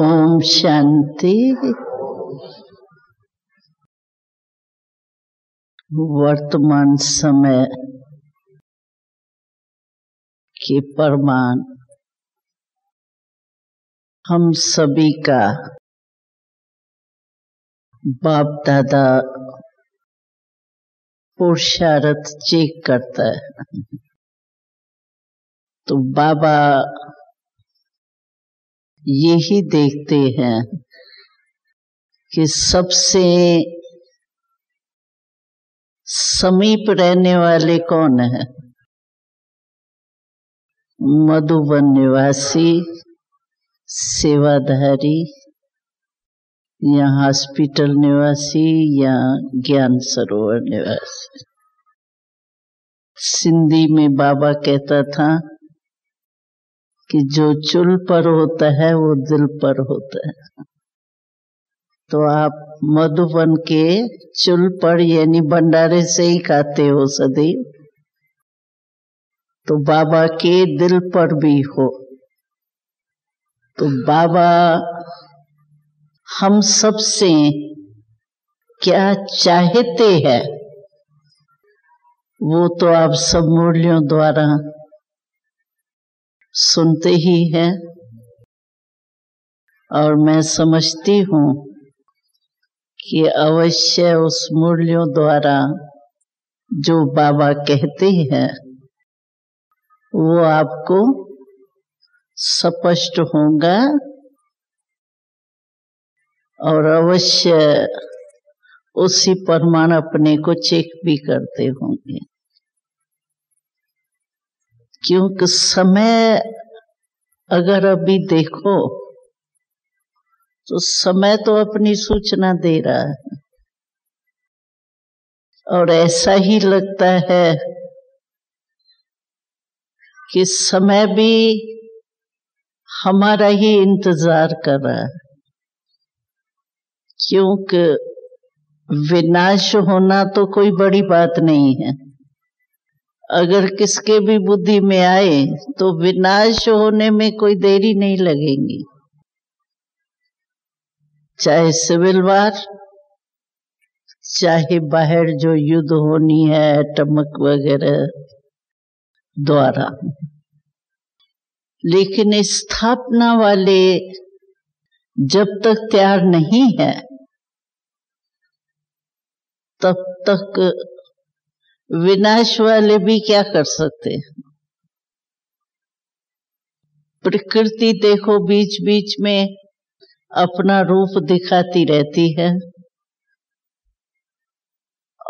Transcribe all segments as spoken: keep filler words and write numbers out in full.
ओम शांति। वर्तमान समय के प्रमाण हम सभी का बाप दादा पुरुषार्थ चेक करता है। तो बाबा यही देखते हैं कि सबसे समीप रहने वाले कौन है। मधुबन निवासी, सेवाधारी, या हॉस्पिटल निवासी, या ज्ञान सरोवर निवासी। सिंधी में बाबा कहता था कि जो चुल पर होता है वो दिल पर होता है। तो आप मधुबन के चुल पर यानी भंडारे से ही खाते हो सदैव, तो बाबा के दिल पर भी हो। तो बाबा हम सब से क्या चाहते हैं वो तो आप सब मुरलियों द्वारा सुनते ही हैं। और मैं समझती हूँ कि अवश्य उस मूल्यों द्वारा जो बाबा कहते हैं वो आपको स्पष्ट होगा और अवश्य उसी प्रमाण अपने को चेक भी करते होंगे, क्योंकि समय अगर अभी देखो तो समय तो अपनी सूचना दे रहा है। और ऐसा ही लगता है कि समय भी हमारा ही इंतजार कर रहा है, क्योंकि विनाश होना तो कोई बड़ी बात नहीं है। अगर किसके भी बुद्धि में आए तो विनाश होने में कोई देरी नहीं लगेगी, चाहे सिविल वार, चाहे बाहर जो युद्ध होनी है टमक वगैरह द्वारा। लेकिन स्थापना वाले जब तक तैयार नहीं है तब तक विनाश वाले भी क्या कर सकते हैं। प्रकृति देखो बीच बीच में अपना रूप दिखाती रहती है,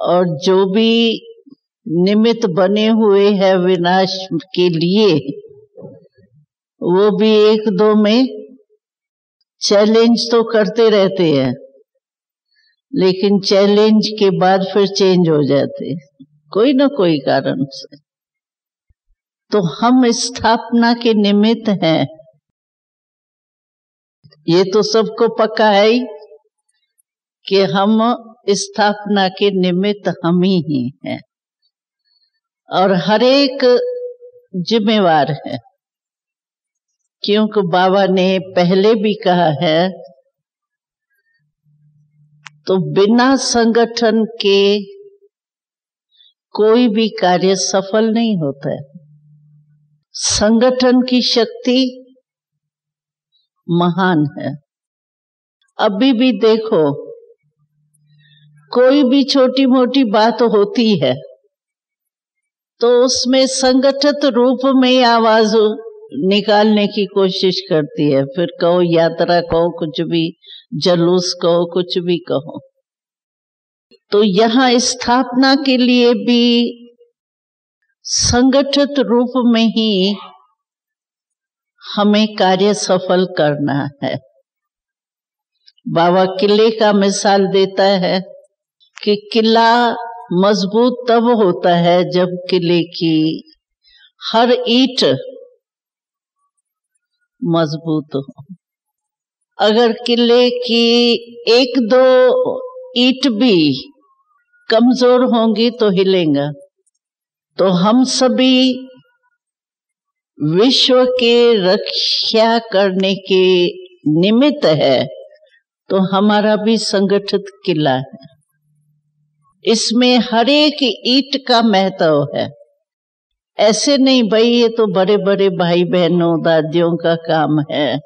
और जो भी निमित्त बने हुए हैं विनाश के लिए वो भी एक दो में चैलेंज तो करते रहते हैं, लेकिन चैलेंज के बाद फिर चेंज हो जाते हैं कोई ना कोई कारण से। तो हम स्थापना के निमित्त हैं, ये तो सबको पक्का है ही कि हम स्थापना के निमित्त हम ही ही हैं और हर एक जिम्मेवार है, क्योंकि बाबा ने पहले भी कहा है। तो बिना संगठन के कोई भी कार्य सफल नहीं होता है। संगठन की शक्ति महान है। अभी भी देखो कोई भी छोटी मोटी बात होती है तो उसमें संगठित रूप में आवाज निकालने की कोशिश करती है, फिर कहो यात्रा, कहो कुछ भी, जुलूस कहो, कुछ भी कहो। तो यहाँ स्थापना के लिए भी संगठित रूप में ही हमें कार्य सफल करना है। बाबा किले का मिसाल देता है कि किला मजबूत तब होता है जब किले की हर ईंट मजबूत हो। अगर किले की एक दो ईंट भी कमजोर होंगी तो हिलेगा। तो हम सभी विश्व के रक्षा करने के निमित्त है, तो हमारा भी संगठित किला है। इसमें हर एक ईंट का महत्व है। ऐसे नहीं भाई ये तो बड़े बड़े भाई बहनों दादियों का काम है,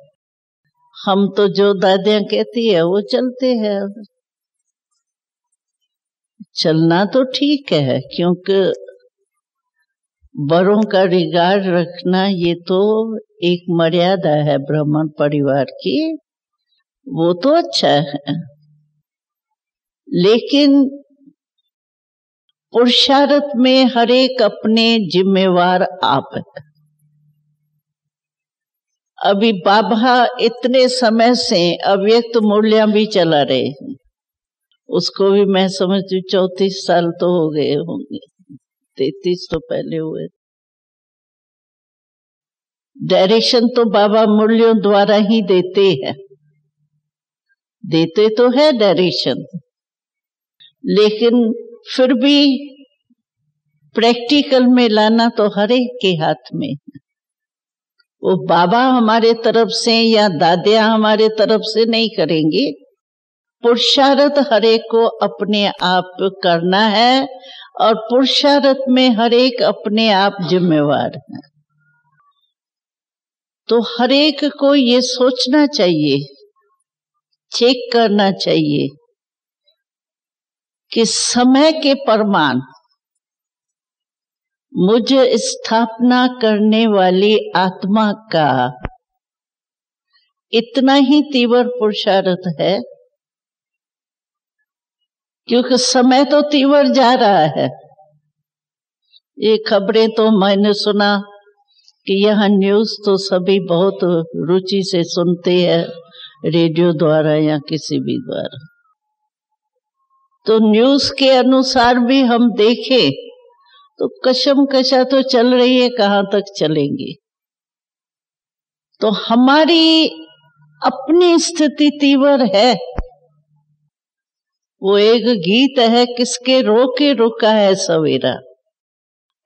हम तो जो दादियां कहती है वो चलते हैं। चलना तो ठीक है, क्योंकि बड़ों का रिगार्ड रखना ये तो एक मर्यादा है ब्राह्मण परिवार की, वो तो अच्छा है। लेकिन पुरुषार्थ में हर एक अपने जिम्मेवार आप है। अभी बाबा इतने समय से अव्यक्त मूल्य भी चला रहे हैं, उसको भी मैं समझती हूँ चौंतीस साल तो हो गए होंगे, तैतीस तो पहले हुए। डायरेक्शन तो बाबा मूल्यों द्वारा ही देते हैं, देते तो है डायरेक्शन, लेकिन फिर भी प्रैक्टिकल में लाना तो हर एक के हाथ में है। वो बाबा हमारे तरफ से या दादियां हमारे तरफ से नहीं करेंगी। पुरुषार्थ हर एक को अपने आप करना है, और पुरुषार्थ में हर एक अपने आप जिम्मेवार है। तो हर एक को ये सोचना चाहिए, चेक करना चाहिए कि समय के प्रमाण मुझे स्थापना करने वाली आत्मा का इतना ही तीव्र पुरुषार्थ है, क्योंकि समय तो तीव्र जा रहा है। ये खबरें तो मैंने सुना कि यहाँ न्यूज तो सभी बहुत रुचि से सुनते हैं, रेडियो द्वारा या किसी भी द्वारा। तो न्यूज के अनुसार भी हम देखें तो कशम कशा तो चल रही है, कहाँ तक चलेंगी। तो हमारी अपनी स्थिति तीव्र है। वो एक गीत है, किसके रो के रुका है सवेरा।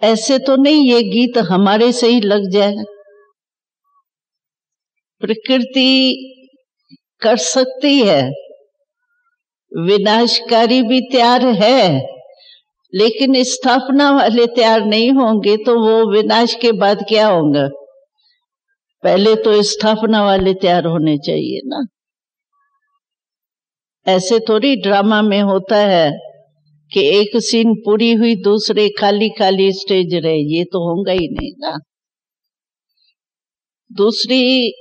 ऐसे तो नहीं ये गीत हमारे से ही लग जाए। प्रकृति कर सकती है, विनाशकारी भी तैयार है, लेकिन स्थापना वाले तैयार नहीं होंगे तो वो विनाश के बाद क्या होगा। पहले तो स्थापना वाले तैयार होने चाहिए ना। ऐसे थोड़ी ड्रामा में होता है कि एक सीन पूरी हुई, दूसरे खाली खाली स्टेज रहे, ये तो होगा ही नहीं ना। दूसरी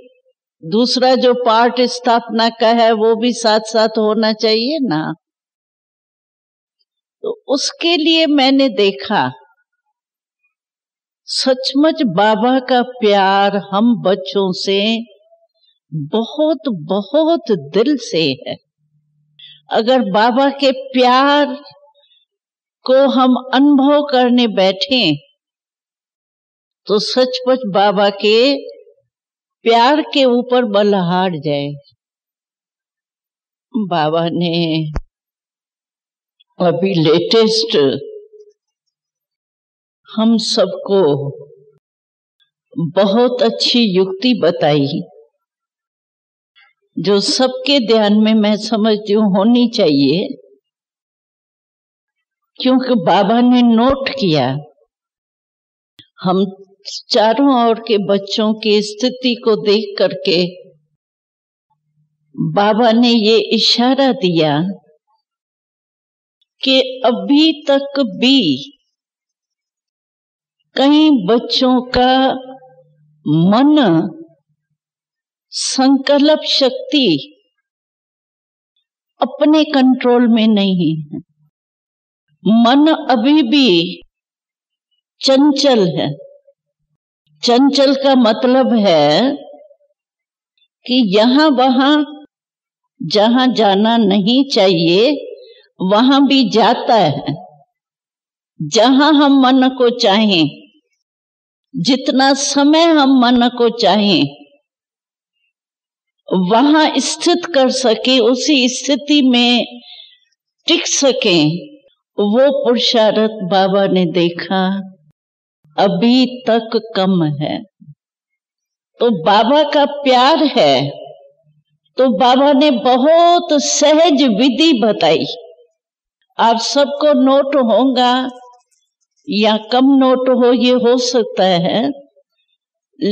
दूसरा जो पार्ट स्थापना का है वो भी साथ साथ होना चाहिए ना। तो उसके लिए मैंने देखा सचमुच बाबा का प्यार हम बच्चों से बहुत बहुत दिल से है। अगर बाबा के प्यार को हम अनुभव करने बैठे तो सचमुच बाबा के प्यार के ऊपर बलहार जाए। बाबा ने अभी लेटेस्ट हम सबको बहुत अच्छी युक्ति बताई जो सबके ध्यान में मैं समझती हूँ होनी चाहिए, क्योंकि बाबा ने नोट किया हम चारों ओर के बच्चों की स्थिति को देख करके। बाबा ने ये इशारा दिया कि अभी तक भी कई बच्चों का मन संकल्प शक्ति अपने कंट्रोल में नहीं है, मन अभी भी चंचल है। चंचल का मतलब है कि यहां वहां जहां जाना नहीं चाहिए वहां भी जाता है, जहां हम मन को चाहें, जितना समय हम मन को चाहें वहां स्थित कर सके, उसी स्थिति में टिक सके। वो पुरुषार्थ बाबा ने देखा अभी तक कम है। तो बाबा का प्यार है तो बाबा ने बहुत सहज विधि बताई। आप सबको नोट होगा या कम नोट हो, ये हो सकता है,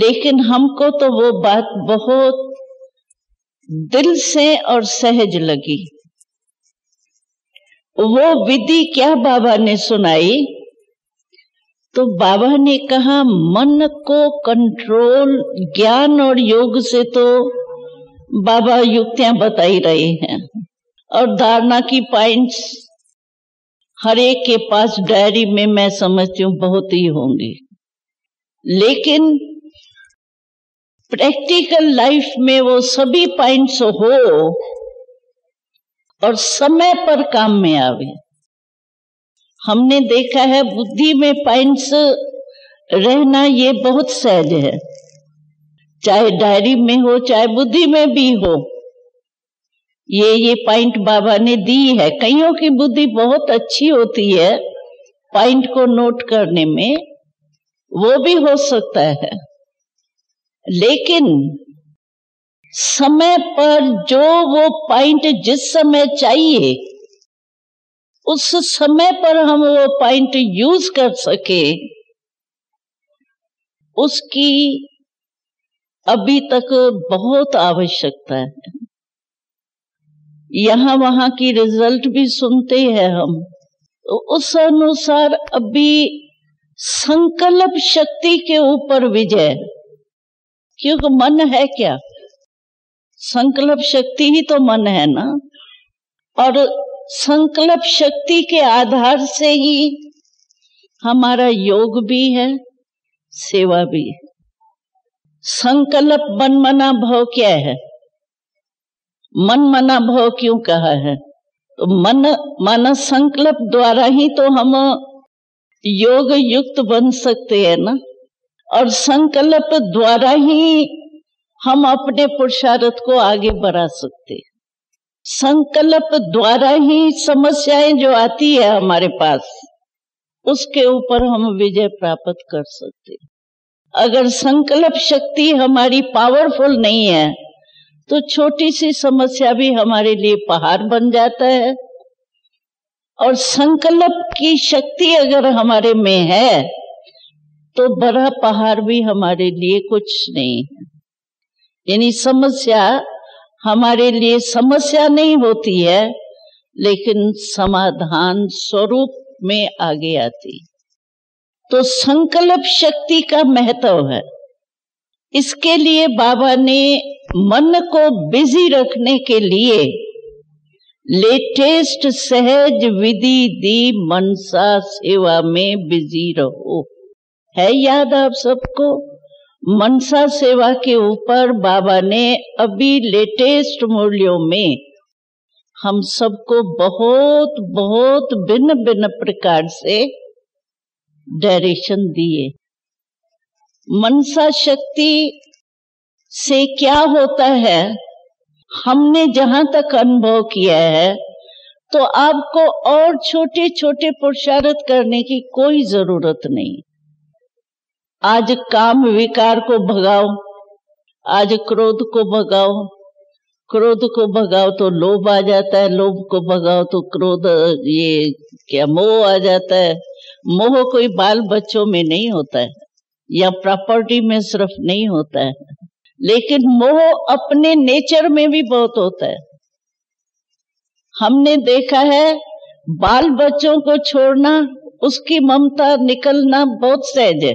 लेकिन हमको तो वो बात बहुत दिल से और सहज लगी। वो विधि क्या बाबा ने सुनाई, तो बाबा ने कहा मन को कंट्रोल ज्ञान और योग से तो बाबा युक्तियां बताई रहे हैं, और धारणा की पॉइंट्स हर एक के पास डायरी में मैं समझती हूँ बहुत ही होंगी, लेकिन प्रैक्टिकल लाइफ में वो सभी पॉइंट्स हो और समय पर काम में आवे। हमने देखा है बुद्धि में पॉइंट्स रहना ये बहुत सहज है, चाहे डायरी में हो चाहे बुद्धि में भी हो। ये ये पॉइंट बाबा ने दी है। कईयों की बुद्धि बहुत अच्छी होती है पॉइंट को नोट करने में, वो भी हो सकता है, लेकिन समय पर जो वो पॉइंट जिस समय चाहिए उस समय पर हम वो पॉइंट यूज कर सके, उसकी अभी तक बहुत आवश्यकता है। यहाँ वहां की रिजल्ट भी सुनते हैं हम, तो उस अनुसार अभी संकल्प शक्ति के ऊपर विजय, क्योंकि मन है क्या, संकल्प शक्ति ही तो मन है ना, और संकल्प शक्ति के आधार से ही हमारा योग भी है, सेवा भी है। संकल्प मनमना भाव क्या है, मनमना भाव क्यों कहा है, तो मन मन संकल्प द्वारा ही तो हम योग युक्त बन सकते हैं ना, और संकल्प द्वारा ही हम अपने पुरुषार्थ को आगे बढ़ा सकते हैं। संकल्प द्वारा ही समस्याएं जो आती है हमारे पास उसके ऊपर हम विजय प्राप्त कर सकते हैं। अगर संकल्प शक्ति हमारी पावरफुल नहीं है तो छोटी सी समस्या भी हमारे लिए पहाड़ बन जाता है, और संकल्प की शक्ति अगर हमारे में है तो बड़ा पहाड़ भी हमारे लिए कुछ नहीं है। यानी समस्या हमारे लिए समस्या नहीं होती है, लेकिन समाधान स्वरूप में आगे आती है। तो संकल्प शक्ति का महत्व है। इसके लिए बाबा ने मन को बिजी रखने के लिए लेटेस्ट सहज विधि दी, मनसा सेवा में बिजी रहो। है याद आप सबको, मनसा सेवा के ऊपर बाबा ने अभी लेटेस्ट मूल्यों में हम सबको बहुत बहुत भिन्न भिन्न प्रकार से डायरेक्शन दिए। मनसा शक्ति से क्या होता है, हमने जहां तक अनुभव किया है, तो आपको और छोटे छोटे पुरुषार्थ करने की कोई जरूरत नहीं। आज काम विकार को भगाओ, आज क्रोध को भगाओ, क्रोध को भगाओ तो लोभ आ जाता है, लोभ को भगाओ तो क्रोध, ये क्या, मोह आ जाता है। मोह कोई बाल बच्चों में नहीं होता है या प्रॉपर्टी में सिर्फ नहीं होता है, लेकिन मोह अपने नेचर में भी बहुत होता है। हमने देखा है बाल बच्चों को छोड़ना, उसकी ममता निकलना बहुत सहज है,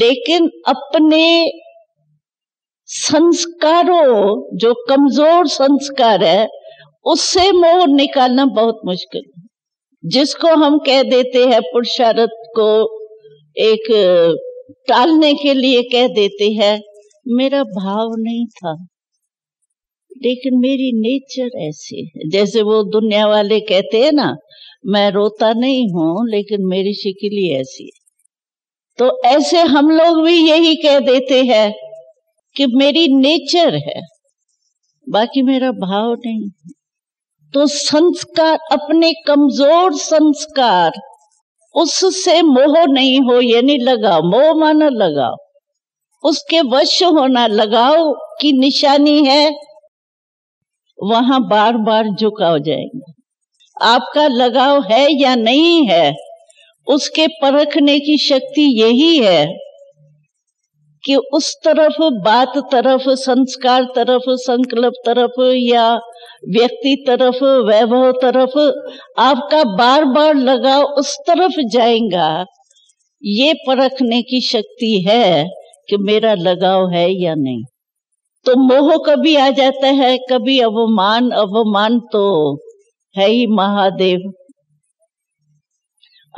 लेकिन अपने संस्कारों, जो कमजोर संस्कार है, उससे मोह निकालना बहुत मुश्किल है। जिसको हम कह देते हैं पुरुषार्थ को एक टालने के लिए कह देते हैं, मेरा भाव नहीं था, लेकिन मेरी नेचर ऐसी है। जैसे वो दुनिया वाले कहते हैं ना, मैं रोता नहीं हूं लेकिन मेरी शिकिल ही ऐसी है। तो ऐसे हम लोग भी यही कह देते हैं कि मेरी नेचर है, बाकी मेरा भाव नहीं है। तो संस्कार, अपने कमजोर संस्कार, उससे मोह नहीं हो, यानी लगाओ, मोह माना लगाओ, उसके वश होना लगाव की निशानी है, वहां बार बार झुका हो जाएगा। आपका लगाव है या नहीं है, उसके परखने की शक्ति यही है कि उस तरफ, बात तरफ, संस्कार तरफ, संकल्प तरफ या व्यक्ति तरफ, वैभव तरफ आपका बार बार लगाव उस तरफ जाएगा। ये परखने की शक्ति है कि मेरा लगाव है या नहीं। तो मोह कभी आ जाता है, कभी अवमान। अवमान तो है ही महादेव।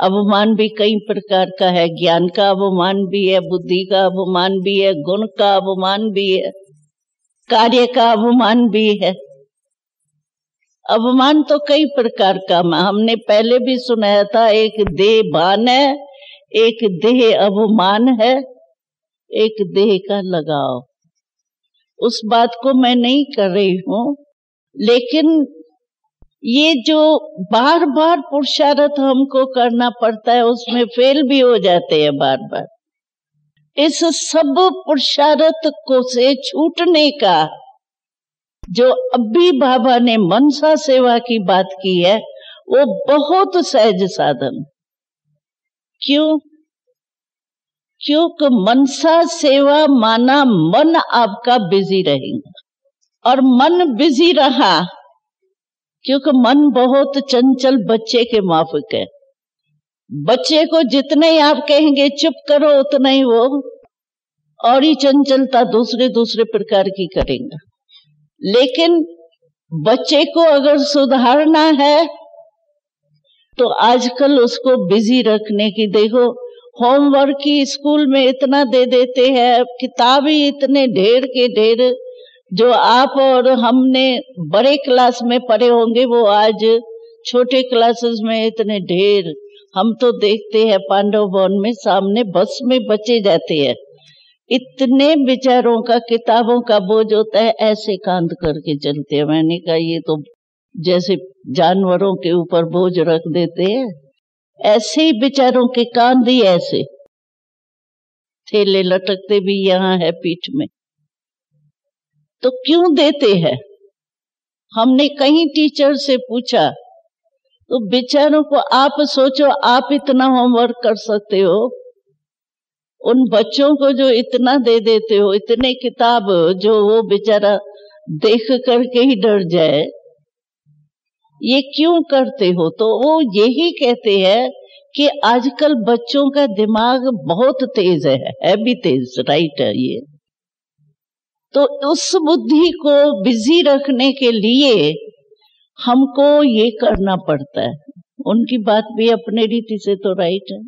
अवमान भी कई प्रकार का है, ज्ञान का अवमान भी है, बुद्धि का अवमान भी है, गुण का अवमान भी है, कार्य का अवमान भी है। अवमान तो कई प्रकार का, हमने पहले भी सुनाया था, एक देह भान है, एक देह अवमान है, एक देह का लगाव। उस बात को मैं नहीं कर रही हूँ, लेकिन ये जो बार बार पुरुषार्थ हमको करना पड़ता है, उसमें फेल भी हो जाते हैं बार बार। इस सब पुरुषार्थ को से छूटने का जो अभी बाबा ने मनसा सेवा की बात की है, वो बहुत सहज साधन। क्यों? क्योंकि मनसा सेवा माना मन आपका बिजी रहेगा, और मन बिजी रहा क्योंकि मन बहुत चंचल बच्चे के माफिक है। बच्चे को जितने ही आप कहेंगे चुप करो, उतना ही वो और ही चंचलता दूसरे दूसरे प्रकार की करेगा। लेकिन बच्चे को अगर सुधारना है तो आजकल उसको बिजी रखने की, देखो होमवर्क ही स्कूल में इतना दे देते हैं, किताब ही इतने ढेर के ढेर, जो आप और हमने बड़े क्लास में पढ़े होंगे वो आज छोटे क्लासेस में इतने ढेर। हम तो देखते हैं पांडव भवन में सामने बस में बचे जाते हैं, इतने बेचारों का किताबों का बोझ होता है, ऐसे कांध करके चलते हैं। मैंने कहा ये तो जैसे जानवरों के ऊपर बोझ रख देते हैं, ऐसे ही बेचारों के कांध ही ऐसे, थैले लटकते भी यहाँ है पीठ में। तो क्यों देते हैं? हमने कहीं टीचर से पूछा तो बेचारों को, आप सोचो आप इतना होमवर्क कर सकते हो, उन बच्चों को जो इतना दे देते हो, इतने किताब, जो वो बेचारा देख करके ही डर जाए, ये क्यों करते हो? तो वो यही कहते हैं कि आजकल बच्चों का दिमाग बहुत तेज है, है भी तेज, राइट है ये। तो उस बुद्धि को बिजी रखने के लिए हमको ये करना पड़ता है। उनकी बात भी अपने रीति से तो राइट है।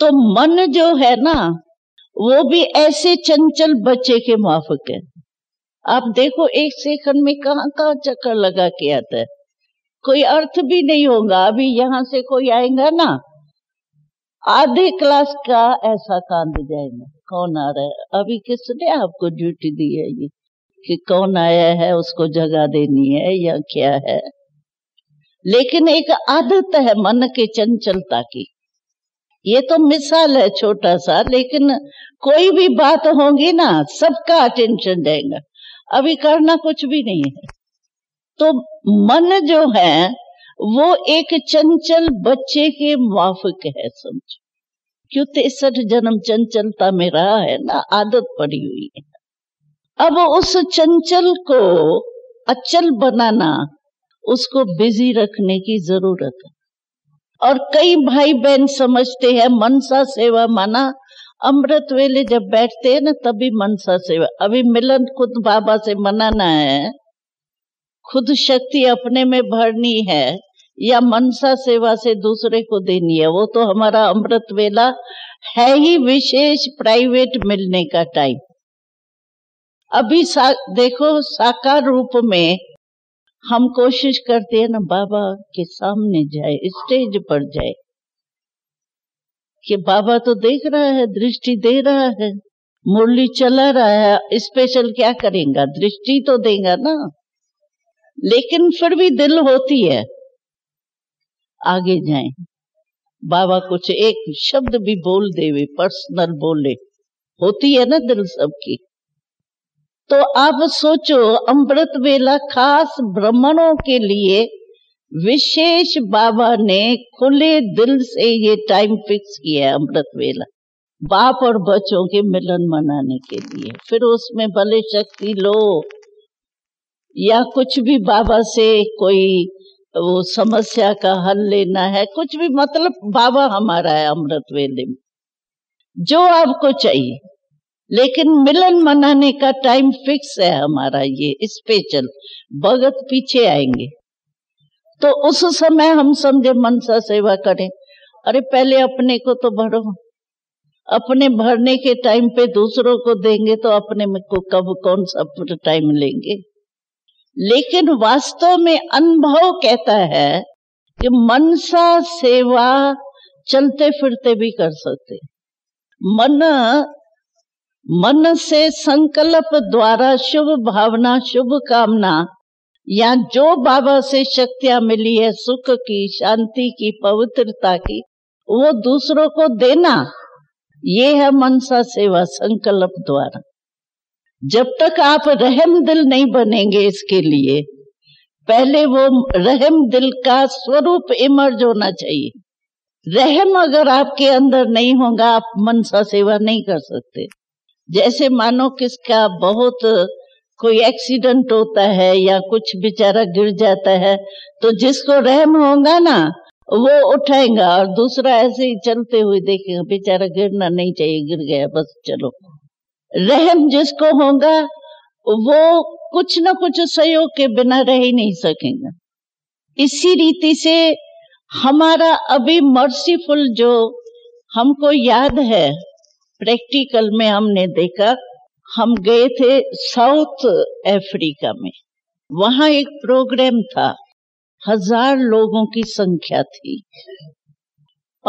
तो मन जो है ना, वो भी ऐसे चंचल बच्चे के माफिक है। आप देखो एक सेकंड में कहाँ कहाँ चक्कर लगा के आता है, कोई अर्थ भी नहीं होगा। अभी यहाँ से कोई आएगा ना, आधे क्लास का ऐसा कांध जाएगा, कौन आ रहा है, अभी किसने आपको ड्यूटी दी है ये, कि कौन आया है उसको जगह देनी है या क्या है। लेकिन एक आदत है मन के चंचलता की। ये तो मिसाल है छोटा सा, लेकिन कोई भी बात होगी ना, सबका अटेंशन जाएगा। अभी करना कुछ भी नहीं है। तो मन जो है वो एक चंचल बच्चे के माफिक है, समझो, क्यों तिरसठ जन्म चंचलता में रहा है ना, आदत पड़ी हुई है। अब उस चंचल को अचल बनाना, उसको बिजी रखने की जरूरत है। और कई भाई बहन समझते हैं मनसा सेवा माना अमृत वेले जब बैठते हैं ना तभी मनसा सेवा। अभी मिलन खुद बाबा से मनाना है, खुद शक्ति अपने में भरनी है, या मनसा सेवा से दूसरे को देनी है। वो तो हमारा अमृत वेला है ही विशेष प्राइवेट मिलने का टाइम। अभी सा, देखो साकार रूप में हम कोशिश करते हैं ना, बाबा के सामने जाए, स्टेज पर जाए, कि बाबा तो देख रहा है, दृष्टि दे रहा है, मुरली चला रहा है, स्पेशल क्या करेगा, दृष्टि तो देगा ना। लेकिन फिर भी दिल होती है आगे जाएं, बाबा कुछ एक शब्द भी बोल देवे, पर्सनल बोले, होती है ना दिल सबकी। तो आप सोचो अमृत वेला खास ब्राह्मणों के लिए विशेष बाबा ने खुले दिल से ये टाइम फिक्स किया है अमृत वेला, बाप और बच्चों के मिलन मनाने के लिए। फिर उसमें भले शक्ति लो या कुछ भी बाबा से कोई वो समस्या का हल लेना है, कुछ भी, मतलब बाबा हमारा है अमृत वेले में, जो आपको चाहिए। लेकिन मिलन मनाने का टाइम फिक्स है हमारा, ये स्पेशल। भगत पीछे आएंगे। तो उस समय हम समझे मनसा सेवा करें। अरे पहले अपने को तो भरो, अपने भरने के टाइम पे दूसरों को देंगे तो अपने में को कब कौन सा टाइम लेंगे। लेकिन वास्तव में अनुभव कहता है कि मनसा सेवा चलते फिरते भी कर सकते। मन मन से संकल्प द्वारा शुभ भावना, शुभ कामना या जो बाबा से शक्तियां मिली है सुख की, शांति की, पवित्रता की, वो दूसरों को देना, ये है मनसा सेवा संकल्प द्वारा। जब तक आप रहम दिल नहीं बनेंगे इसके लिए, पहले वो रहम दिल का स्वरूप इमर्ज होना चाहिए। रहम अगर आपके अंदर नहीं होगा, आप मनसा सेवा नहीं कर सकते। जैसे मानो किसका बहुत कोई एक्सीडेंट होता है या कुछ बेचारा गिर जाता है, तो जिसको रहम होगा ना वो उठाएगा और दूसरा ऐसे ही चलते हुए देखेगा, बेचारा गिरना नहीं चाहिए, गिर गया, बस चलो। रहम जिसको होगा वो कुछ ना कुछ सहयोग के बिना रह ही नहीं सकेगा। इसी रीति से हमारा अभी मर्सीफुल, जो हमको याद है प्रैक्टिकल में हमने देखा, हम गए थे साउथ अफ्रीका में। वहां एक प्रोग्राम था, हजार लोगों की संख्या थी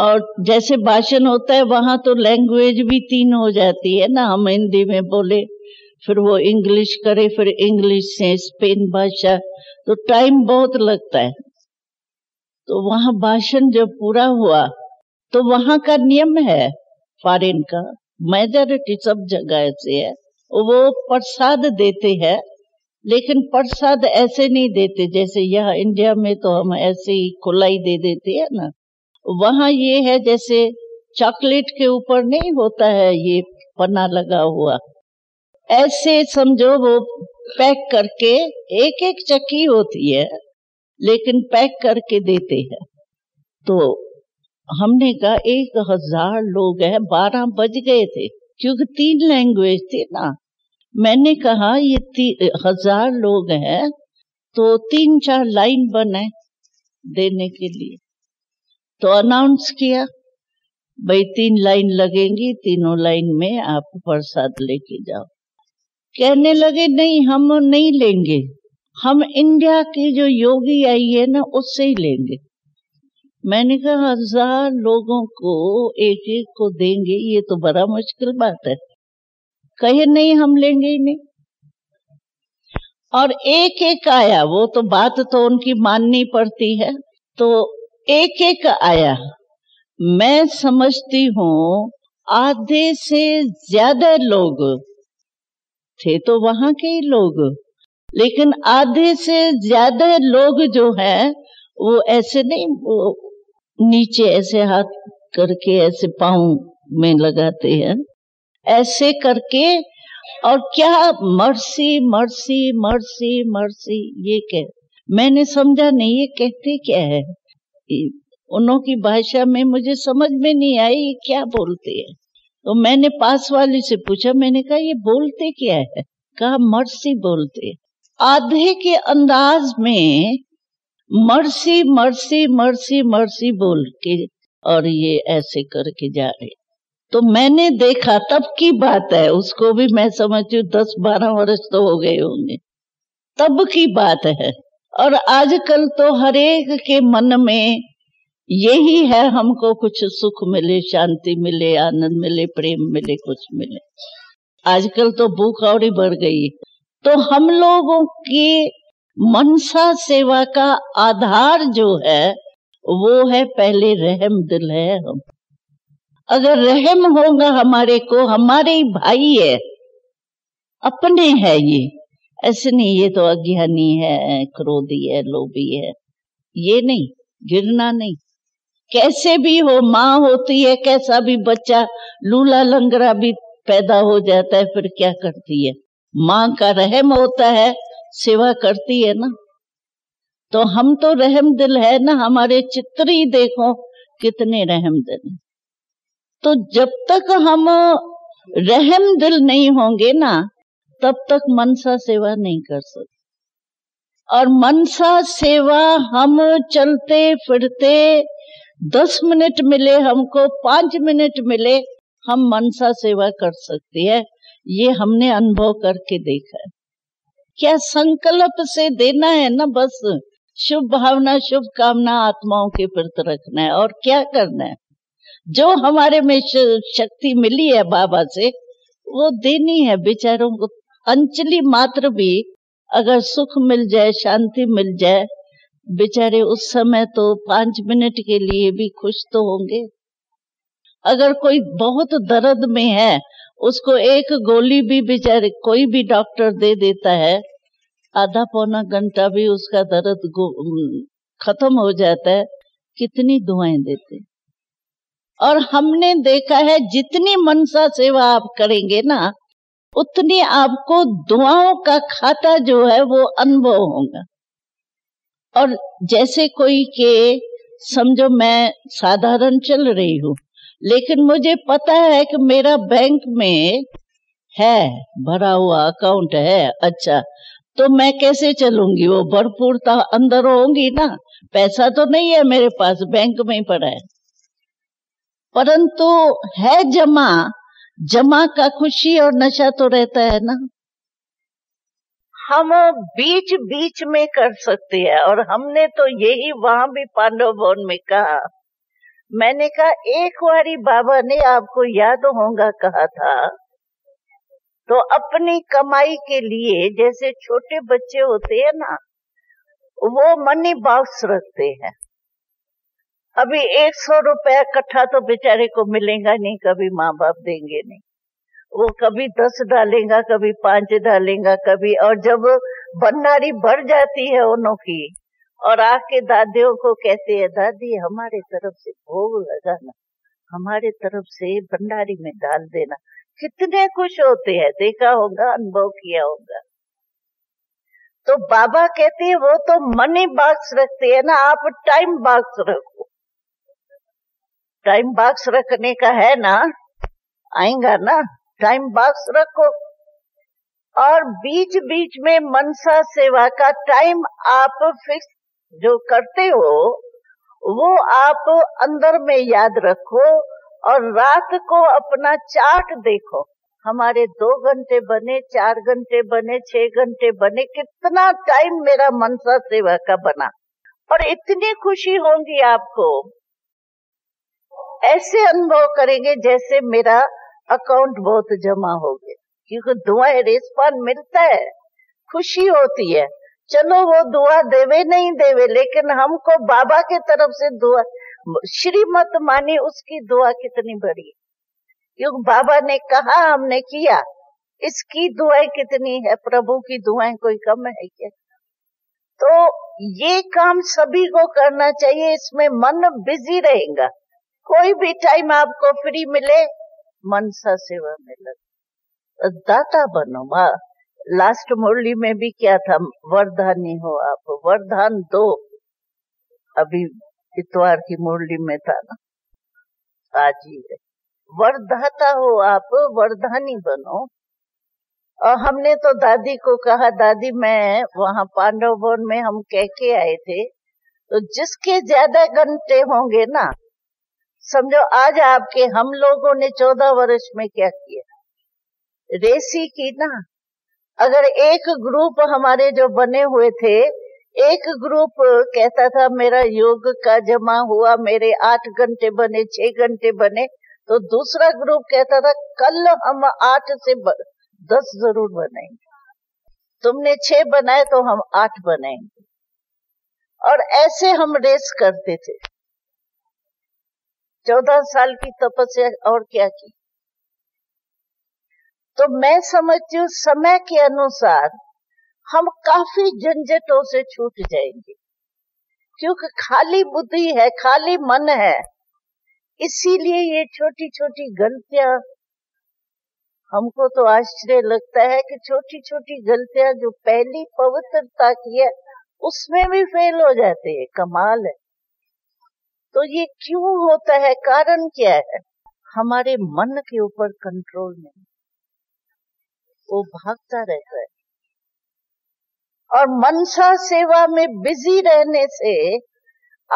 और जैसे भाषण होता है वहां तो लैंग्वेज भी तीन हो जाती है ना, हम हिंदी में बोले, फिर वो इंग्लिश करे, फिर इंग्लिश से स्पेन भाषा, तो टाइम बहुत लगता है। तो वहां भाषण जब पूरा हुआ तो वहां का नियम है फॉरेन का, मेजॉरिटी सब जगह ऐसे है, वो प्रसाद देते हैं लेकिन प्रसाद ऐसे नहीं देते जैसे यहाँ इंडिया में तो हम ऐसे ही खुला ही दे देते हैं ना। वहाँ ये है जैसे चॉकलेट के ऊपर नहीं होता है ये पन्ना लगा हुआ, ऐसे समझो वो पैक करके, एक एक चक्की होती है लेकिन पैक करके देते हैं। तो हमने कहा एक हजार लोग हैं, बारह बज गए थे क्योंकि तीन लैंग्वेज थी ना। मैंने कहा ये हजार लोग हैं तो तीन चार लाइन बनाए देने के लिए। तो अनाउंस किया भाई तीन लाइन लगेंगी, तीनों लाइन में आप प्रसाद लेके जाओ। कहने लगे नहीं हम नहीं लेंगे, हम इंडिया की जो योगी आई है ना उससे ही लेंगे। मैंने कहा हजार लोगों को एक एक को देंगे ये तो बड़ा मुश्किल बात है। कहे नहीं हम लेंगे ही नहीं। और एक एक आया, वो तो बात तो उनकी माननी पड़ती है। तो एक एक आया, मैं समझती हूँ आधे से ज्यादा लोग थे, तो वहां के ही लोग, लेकिन आधे से ज्यादा लोग जो हैं वो ऐसे नहीं, वो नीचे ऐसे हाथ करके ऐसे पाँव में लगाते हैं ऐसे करके, और क्या मर्सी मर्सी मर्सी मर्सी ये कह, मैंने समझा नहीं ये कहते क्या है, उनों की भाषा में मुझे समझ में नहीं आई ये क्या बोलते हैं। तो मैंने पास वाली से पूछा, मैंने कहा ये बोलते क्या है, कहा मर्सी बोलते। आधे के अंदाज में मर्सी मर्सी मर्सी मर्सी बोल के और ये ऐसे करके जा रहे। तो मैंने देखा, तब की बात है, उसको भी मैं समझती हूँ दस बारह वर्ष तो हो गए होंगे, तब की बात है। और आजकल तो हरेक के मन में यही है हमको कुछ सुख मिले, शांति मिले, आनंद मिले, प्रेम मिले, कुछ मिले। आजकल तो भूख और ही बढ़ गई। तो हम लोगों की मनसा सेवा का आधार जो है वो है पहले रहम दिल है। हम अगर रहम होगा हमारे को, हमारे भाई है, अपने है ये, ऐसे नहीं ये तो अज्ञानी है, क्रोधी है, लोभी है, ये नहीं, गिरना नहीं। कैसे भी हो, माँ होती है, कैसा भी बच्चा लूला लंगड़ा भी पैदा हो जाता है, फिर क्या करती है, माँ का रहम होता है, सेवा करती है ना। तो हम तो रहम दिल है ना, हमारे चित्र ही देखो कितने रहम दिल। तो जब तक हम रहम दिल नहीं होंगे ना, तब तक मनसा सेवा नहीं कर सकते। और मनसा सेवा हम चलते फिरते दस मिनट मिले हमको, पांच मिनट मिले, हम मनसा सेवा कर सकती है। ये हमने अनुभव करके देखा है। क्या संकल्प से देना है ना, बस शुभ भावना, शुभ कामना आत्माओं के प्रति रखना है। और क्या करना है, जो हमारे में शक्ति मिली है बाबा से, वो देनी है बेचारों को। अंचली मात्र भी अगर सुख मिल जाए, शांति मिल जाए, बेचारे उस समय तो पांच मिनट के लिए भी खुश तो होंगे। अगर कोई बहुत दर्द में है, उसको एक गोली भी बेचारे कोई भी डॉक्टर दे देता है, आधा पौना घंटा भी उसका दर्द खत्म हो जाता है। कितनी दुआएं देते। और हमने देखा है जितनी मनसा सेवा आप करेंगे ना, उतनी आपको दुआओं का खाता जो है वो अनुभव होगा। और जैसे कोई के समझो मैं साधारण चल रही हूँ, लेकिन मुझे पता है कि मेरा बैंक में है भरा हुआ अकाउंट है, अच्छा तो मैं कैसे चलूंगी, वो भरपूरता अंदर होंगी ना, पैसा तो नहीं है मेरे पास, बैंक में ही पड़ा है, परंतु है जमा, जमा का खुशी और नशा तो रहता है ना। हम बीच बीच में कर सकते हैं। और हमने तो यही वहां भी पांडव भवन में कहा, मैंने कहा एक बारी बाबा ने आपको याद होगा कहा था, तो अपनी कमाई के लिए जैसे छोटे बच्चे होते हैं ना, वो मनी बॉक्स रखते हैं। अभी एक सौ रुपया इकट्ठा तो बेचारे को मिलेगा नहीं, कभी माँ बाप देंगे नहीं, वो कभी दस डालेगा, कभी पांच डालेगा, कभी। और जब भंडारी भर जाती है उनों की, और आके दादियों को कहते हैं, दादी हमारे तरफ से भोग लगाना, हमारे तरफ से भंडारी में डाल देना, कितने खुश होते हैं। देखा होगा, अनुभव किया होगा। तो बाबा कहते हैं वो तो मनी बॉक्स रखते है ना, आप टाइम बॉक्स रखो। टाइम बॉक्स रखने का है ना, आएगा ना, टाइम बॉक्स रखो। और बीच बीच में मनसा सेवा का टाइम आप फिक्स जो करते हो, वो आप अंदर में याद रखो। और रात को अपना चार्ट देखो, हमारे दो घंटे बने, चार घंटे बने, छह घंटे बने, कितना टाइम मेरा मनसा सेवा का बना। और इतनी खुशी होगी आपको, ऐसे अनुभव करेंगे जैसे मेरा अकाउंट बहुत जमा हो गया। क्योंकि दुआएं रिस्पॉन्स मिलता है, खुशी होती है। चलो वो दुआ देवे नहीं देवे, लेकिन हमको बाबा के तरफ से दुआ, श्रीमत मानी उसकी दुआ कितनी बड़ी। क्योंकि बाबा ने कहा हमने किया, इसकी दुआएं कितनी है, प्रभु की दुआएं कोई कम है क्या। तो ये काम सभी को करना चाहिए, इसमें मन बिजी रहेगा। कोई भी टाइम आपको फ्री मिले, मनसा सेवा में लग, दाता बनो। माँ लास्ट मुरली में भी क्या था, वरदानी हो आप, वरदान दो। अभी इतवार की मुरली में था ना, आज ही है, वरदाता हो आप, वरदानी बनो। और हमने तो दादी को कहा, दादी मैं वहाँ पांडव भवन में हम कह के आए थे, तो जिसके ज्यादा घंटे होंगे ना, समझो आज आपके हम लोगों ने चौदह वर्ष में क्या किया, रेसी की ना। अगर एक ग्रुप हमारे जो बने हुए थे, एक ग्रुप कहता था मेरा योग का जमा हुआ, मेरे आठ घंटे बने, छह घंटे बने, तो दूसरा ग्रुप कहता था कल हम आठ से दस जरूर बनाएंगे, तुमने छह बनाए तो हम आठ बनाएंगे। और ऐसे हम रेस करते थे। चौदह साल की तपस्या और क्या की। तो मैं समझती हूँ समय के अनुसार हम काफी झंझटों से छूट जाएंगे, क्योंकि खाली बुद्धि है, खाली मन है, इसीलिए ये छोटी छोटी गलतियां, हमको तो आश्चर्य लगता है कि छोटी छोटी गलतियां जो पहली पवित्रता की है उसमें भी फेल हो जाते हैं। कमाल है। तो ये क्यों होता है, कारण क्या है? हमारे मन के ऊपर कंट्रोल नहीं, वो भागता रहता है। और मनसा सेवा में बिजी रहने से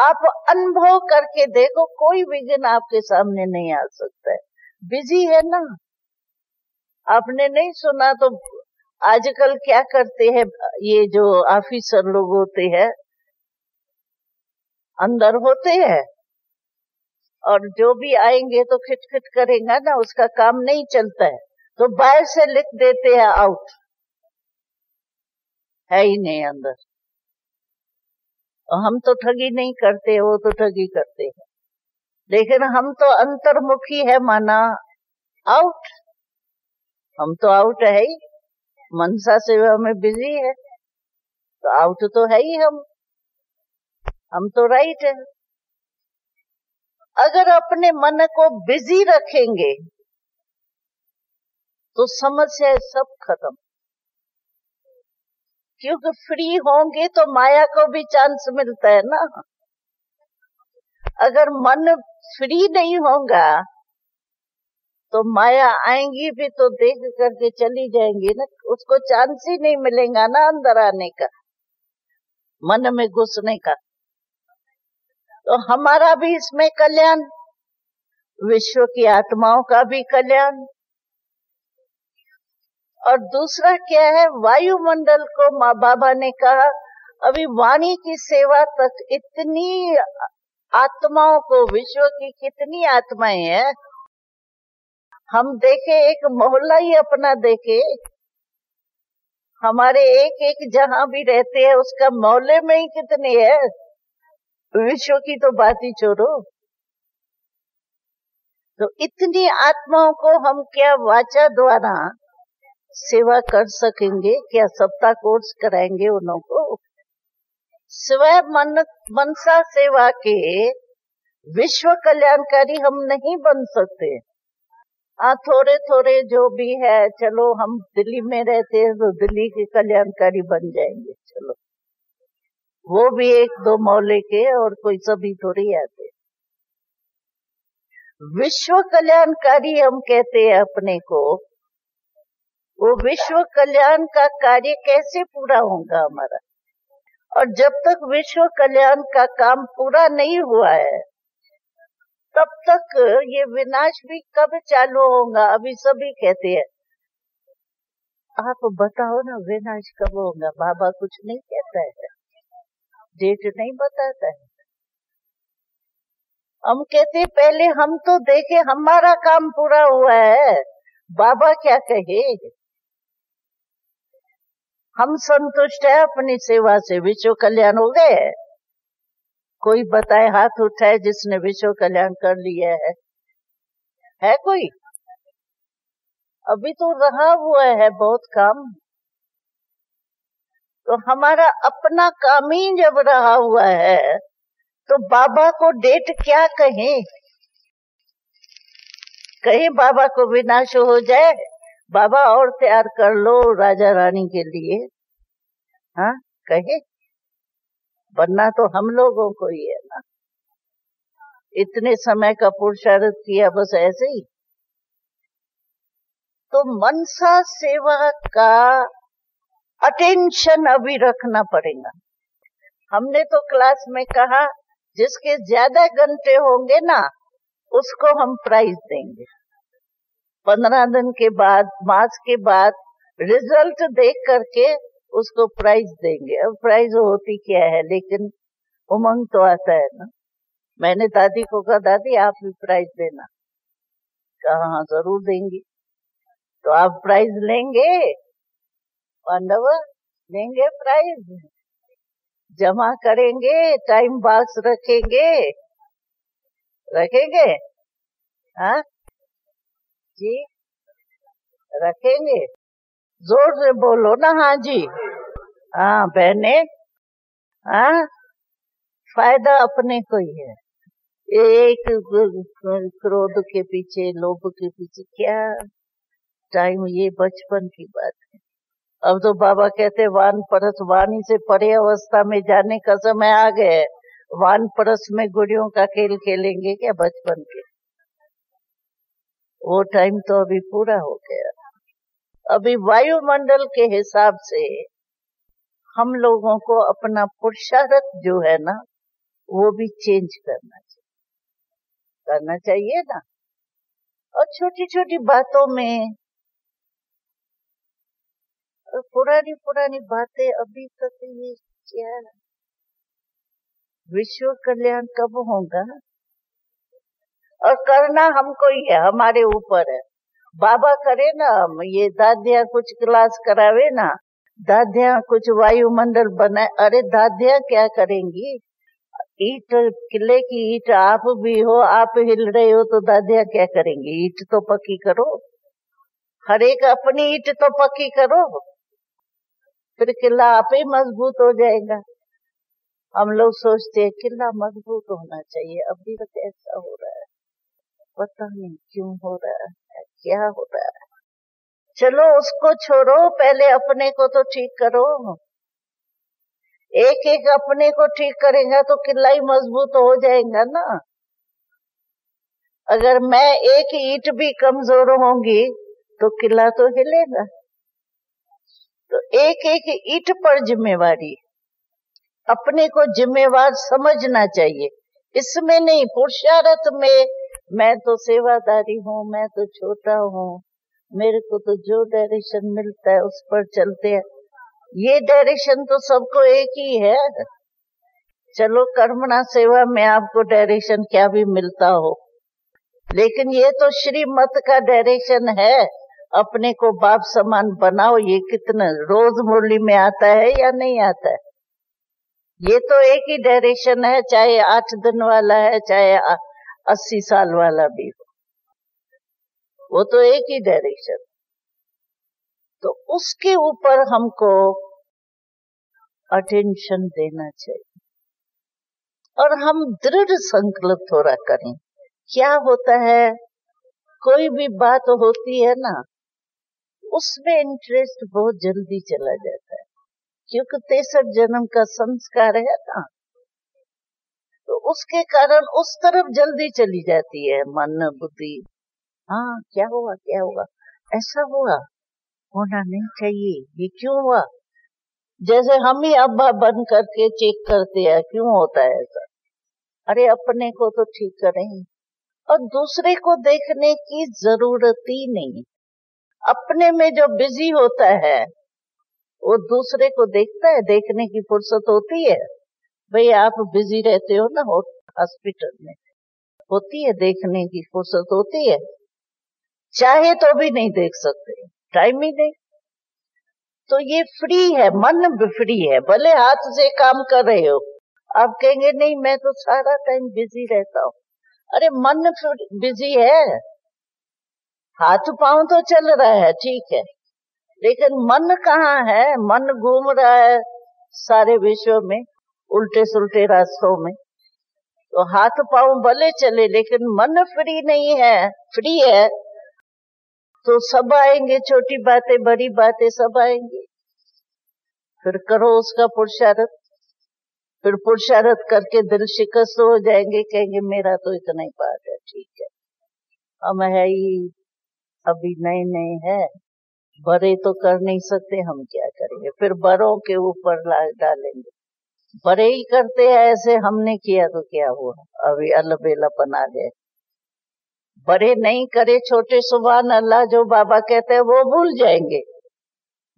आप अनुभव करके देखो कोई विघ्न आपके सामने नहीं आ सकता है। बिजी है ना, आपने नहीं सुना तो आजकल क्या करते हैं ये जो ऑफिसर लोग होते हैं, अंदर होते हैं और जो भी आएंगे तो खिटखिट करेगा ना, उसका काम नहीं चलता है तो बाहर से लिख देते हैं आउट, है ही नहीं अंदर। और हम तो ठगी नहीं करते, वो तो ठगी करते हैं, लेकिन हम तो अंतर्मुखी है, माना आउट, हम तो आउट है ही। मनसा सेवा में बिजी है तो आउट तो है ही, हम हम तो राइट है। अगर अपने मन को बिजी रखेंगे तो समस्या सब खत्म, क्योंकि फ्री होंगे तो माया को भी चांस मिलता है ना। अगर मन फ्री नहीं होगा तो माया आएंगी भी तो देख करके चली जाएंगी ना, उसको चांस ही नहीं मिलेगा ना अंदर आने का, मन में घुसने का। तो हमारा भी इसमें कल्याण, विश्व की आत्माओं का भी कल्याण। और दूसरा क्या है, वायुमंडल को माँ बाबा ने कहा अभी वाणी की सेवा तक इतनी आत्माओं को, विश्व की कितनी आत्माएं हैं, हम देखे एक मोहल्ला ही अपना देखे, हमारे एक एक जहां भी रहते हैं उसका मोहल्ले में ही कितने है, विश्व की तो बात ही छोड़ो। तो इतनी आत्माओं को हम क्या वाचा द्वारा सेवा कर सकेंगे? क्या सप्ताह कोर्स कराएंगे उनको? स्वयं मन मनसा सेवा के विश्व कल्याणकारी हम नहीं बन सकते। आ, थोड़े थोड़े जो भी है, चलो हम दिल्ली में रहते हैं तो दिल्ली के कल्याणकारी बन जाएंगे, चलो वो भी एक दो मोहल्ले के, और कोई सभी थोड़ी आते। विश्व कल्याणकारी हम कहते हैं अपने को, वो विश्व कल्याण का कार्य कैसे पूरा होगा हमारा? और जब तक विश्व कल्याण का काम पूरा नहीं हुआ है तब तक ये विनाश भी कब चालू होगा? अभी सभी कहते हैं, आप बताओ ना विनाश कब होगा? बाबा कुछ नहीं कहता है, डेट नहीं बताता है। हम कहते पहले हम तो देखे हमारा काम पूरा हुआ है, बाबा क्या कहे? हम संतुष्ट है अपनी सेवा से, विश्व कल्याण हो गए। कोई बताए हाथ उठाए जिसने विश्व कल्याण कर लिया है? है कोई? अभी तो रहा हुआ है बहुत काम। तो हमारा अपना काम ही जब रहा हुआ है तो बाबा को डेट क्या कहें? कहीं बाबा को विनाश हो जाए, बाबा और तैयार कर लो राजा रानी के लिए, हाँ कहे? बनना तो हम लोगों को ही है ना, इतने समय का पुरुषार्थ किया बस ऐसे ही। तो मनसा सेवा का अटेंशन अभी रखना पड़ेगा। हमने तो क्लास में कहा जिसके ज्यादा घंटे होंगे ना उसको हम प्राइज देंगे। पंद्रह दिन के बाद, मास के बाद रिजल्ट देख करके उसको प्राइज देंगे। अब प्राइज होती क्या है, लेकिन उमंग तो आता है ना। मैंने दादी को कहा दादी आप भी प्राइज देना, कहा हाँ जरूर देंगी। तो आप प्राइज लेंगे पांडव, लेंगे प्राइज, जमा करेंगे, टाइम बॉक्स रखेंगे रखेंगे हाँ? जी रखेंगे, जोर से बोलो ना। हाँ जी, हाँ बहने, हाँ फायदा अपने को ही है। एक क्रोध के पीछे, लोभ के पीछे क्या टाइम, ये बचपन की बात है। अब तो बाबा कहते वान परस, वाणी से परे अवस्था में जाने का समय आ गया है। वान परस में गुड़ियों का खेल खेलेंगे क्या बचपन के? वो टाइम तो अभी पूरा हो गया। अभी वायुमंडल के हिसाब से हम लोगों को अपना पुरुषार्थ जो है ना वो भी चेंज करना चाहिए, करना चाहिए ना। और छोटी छोटी बातों में पुरानी पुरानी बातें अभी तक, ये क्या विश्व कल्याण कब होगा? और करना हमको ही है, हमारे ऊपर है। बाबा करे ना, हम ये दादिया कुछ क्लास करावे ना, दादिया कुछ वायुमंडल बनाए। अरे दादिया क्या करेंगी? ईट, किले की ईट आप भी हो, आप हिल रहे हो तो दादिया क्या करेंगी? ईट तो पक्की करो, हर एक अपनी ईट तो पक्की करो, फिर किला आप ही मजबूत हो जाएगा। हम लोग सोचते हैं किला मजबूत होना चाहिए, अभी तक ऐसा हो रहा है, पता नहीं क्यों हो रहा है, क्या हो रहा है। चलो उसको छोड़ो, पहले अपने को तो ठीक करो। एक एक अपने को ठीक करेगा तो किला ही मजबूत हो जाएगा ना। अगर मैं एक ईंट भी कमजोर होंगी तो किला तो हिलेगा। तो एक एक ईंट पर जिम्मेवारी, अपने को जिम्मेवार समझना चाहिए। इसमें नहीं, पुरुषार्थ में मैं तो सेवादारी हूँ, मैं तो छोटा हूँ, मेरे को तो जो डायरेक्शन मिलता है उस पर चलते हैं। ये डायरेक्शन तो सबको एक ही है। चलो कर्मणा सेवा में आपको डायरेक्शन क्या भी मिलता हो, लेकिन ये तो श्रीमत का डायरेक्शन है। अपने को बाप समान बनाओ, ये कितना रोज मुरली में आता है या नहीं आता है? ये तो एक ही डायरेक्शन है, चाहे आठ दिन वाला है, चाहे अस्सी साल वाला भी हो, वो तो एक ही डायरेक्शन। तो उसके ऊपर हमको अटेंशन देना चाहिए और हम दृढ़ संकल्प थोड़ा करें। क्या होता है, कोई भी बात होती है ना, उसमें इंटरेस्ट बहुत जल्दी चला जाता है, क्योंकि तेसठ जन्म का संस्कार है ना, तो उसके कारण उस तरफ जल्दी चली जाती है मन बुद्धि। हाँ क्या हुआ, क्या हुआ, ऐसा हुआ, होना नहीं चाहिए, ये क्यों हुआ? जैसे हम ही अब्बा बन करके चेक करते हैं क्यों होता है ऐसा। अरे अपने को तो ठीक करें, और दूसरे को देखने की जरूरत ही नहीं। अपने में जो बिजी होता है वो दूसरे को देखता है, देखने की फुर्सत होती है? भाई आप बिजी रहते हो ना हॉस्पिटल में, होती है देखने की फुर्सत? होती है, चाहे तो भी नहीं देख सकते, टाइम ही नहीं। तो ये फ्री है, मन भी फ्री है। भले हाथ से काम कर रहे हो, आप कहेंगे नहीं मैं तो सारा टाइम बिजी रहता हूँ। अरे मन बिजी है, हाथ पांव तो चल रहा है, ठीक है, लेकिन मन कहाँ है? मन घूम रहा है सारे विश्व में, उल्टे सुलटे रास्तों में। तो हाथ पांव भले चले लेकिन मन फ्री नहीं है। फ्री है तो सब आएंगे, छोटी बातें बड़ी बातें सब आएंगे। फिर करो उसका पुरुषार्थ, फिर पुरुषार्थ करके दिल शिकस्त हो जाएंगे, कहेंगे मेरा तो इतना ही बात है, ठीक है, हम है ही अभी नए नए है, बड़े तो कर नहीं सकते, हम क्या करेंगे? फिर बड़ों के ऊपर डालेंगे, बड़े ही करते हैं ऐसे, हमने किया तो क्या हुआ? अभी अलबेलापन आ गए। बड़े नहीं करे छोटे, सुभान अल्लाह, जो बाबा कहते हैं वो भूल जाएंगे।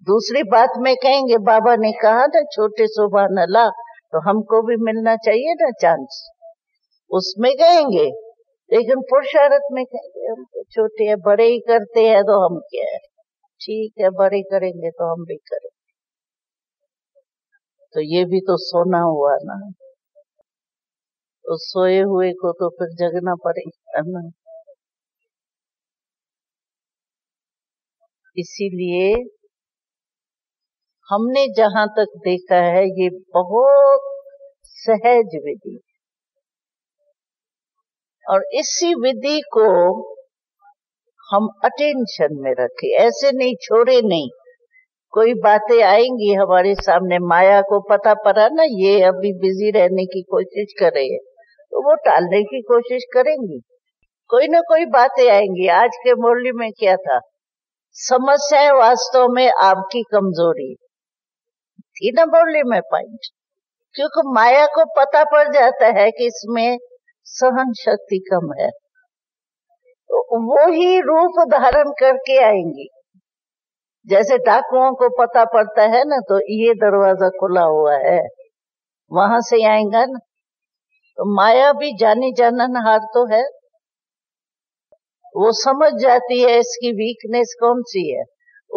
दूसरी बात में कहेंगे बाबा ने कहा ना छोटे सुभान अल्लाह, तो हमको भी मिलना चाहिए ना चांस, उसमें कहेंगे। लेकिन पुरुषार्थ में कहेंगे हम तो छोटे हैं, बड़े ही करते हैं तो हम क्या है, ठीक है बड़े करेंगे तो हम भी करेंगे। तो ये भी तो सोना हुआ ना, तो सोए हुए को तो फिर जगना पड़ेगा ना। इसीलिए हमने जहां तक देखा है ये बहुत सहज विधि और इसी विधि को हम अटेंशन में रखें, ऐसे नहीं छोड़े नहीं। कोई बातें आएंगी हमारे सामने, माया को पता पड़ा ना ये अभी बिजी रहने की कोशिश कर रही है तो वो टालने की कोशिश करेंगी। कोई ना कोई बातें आएंगी। आज के मुरली में क्या था, समस्या है वास्तव में आपकी कमजोरी थी ना मुरली में पॉइंट, क्योंकि माया को पता पड़ जाता है कि इसमें सहन शक्ति कम है तो वो ही रूप धारण करके आएंगी। जैसे डाकुओं को पता पड़ता है ना तो ये दरवाजा खुला हुआ है वहां से आएगा ना, तो माया भी जानी जाननहार तो है, वो समझ जाती है इसकी वीकनेस कौन सी है,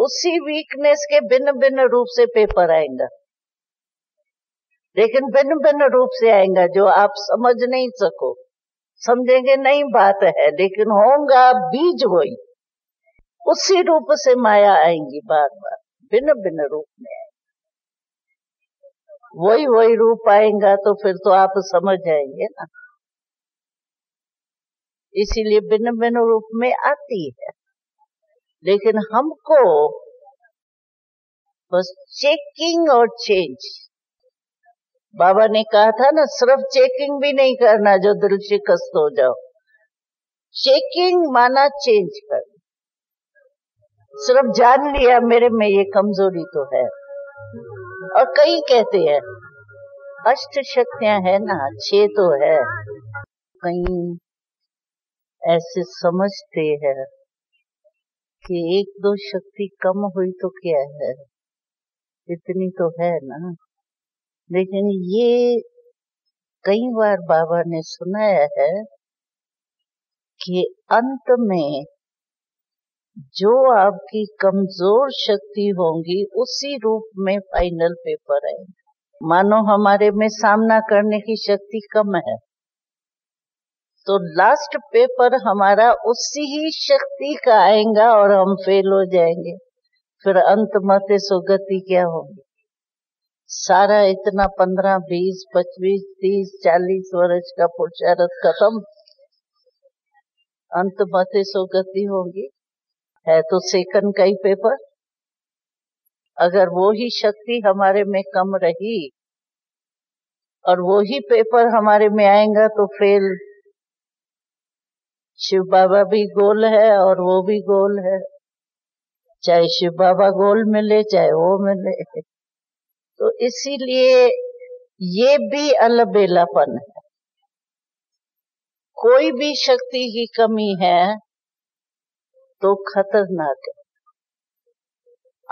उसी वीकनेस के भिन्न भिन्न रूप से पेपर आएगा, लेकिन भिन्न भिन्न रूप से आएगा जो आप समझ नहीं सको, समझेंगे नहीं बात है, लेकिन होगा बीज वही, उसी रूप से माया आएंगी, बार बार भिन्न भिन्न रूप में आएंगी, वही वही रूप आएगा तो फिर तो आप समझ जाएंगे ना। इसीलिए भिन्न भिन्न रूप में आती है, लेकिन हमको बस चेकिंग और चेंज, बाबा ने कहा था ना सिर्फ चेकिंग भी नहीं करना जो दिल शिकस्त हो जाओ, चेकिंग माना चेंज कर, सिर्फ जान लिया मेरे में ये कमजोरी तो है। और कई कहते हैं अष्ट शक्तियां है ना, छह तो है, कई ऐसे समझते हैं कि एक दो शक्ति कम हुई तो क्या है, इतनी तो है ना, लेकिन ये कई बार बाबा ने सुनाया है कि अंत में जो आपकी कमजोर शक्ति होंगी उसी रूप में फाइनल पेपर है। मानो हमारे में सामना करने की शक्ति कम है तो लास्ट पेपर हमारा उसी ही शक्ति का आएगा और हम फेल हो जाएंगे, फिर अंत मते सुगति क्या होगी। सारा इतना पंद्रह बीस पच्चीस तीस चालीस वर्ष का पुरुषार्थ खत्म, अंत मते सुगति होगी, है तो सेकंड का ही पेपर। अगर वो ही शक्ति हमारे में कम रही और वो ही पेपर हमारे में आएगा तो फेल। शिव बाबा भी गोल है और वो भी गोल है, चाहे शिव बाबा गोल मिले चाहे वो मिले। तो इसीलिए ये भी अलबेलापन है, कोई भी शक्ति की कमी है तो खतरनाक है,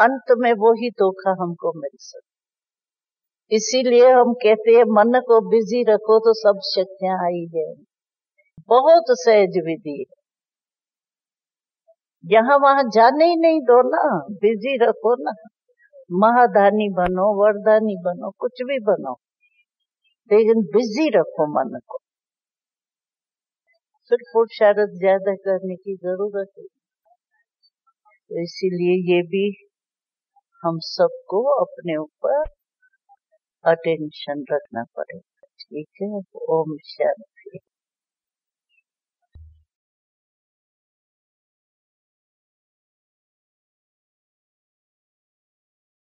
अंत में वो ही धोखा हमको मिल सकता। इसीलिए हम कहते हैं मन को बिजी रखो तो सब शक्तियां आई है। बहुत सहज विधि है, यहाँ वहां जाने ही नहीं दो ना, बिजी रखो ना, महाधानी बनो, वरदानी बनो, कुछ भी बनो, लेकिन बिजी रखो मन को, फिर पुरुषार्थ ज्यादा करने की जरूरत है। तो इसीलिए ये भी हम सबको अपने ऊपर अटेंशन रखना पड़ेगा। ठीक है, ओम शांति।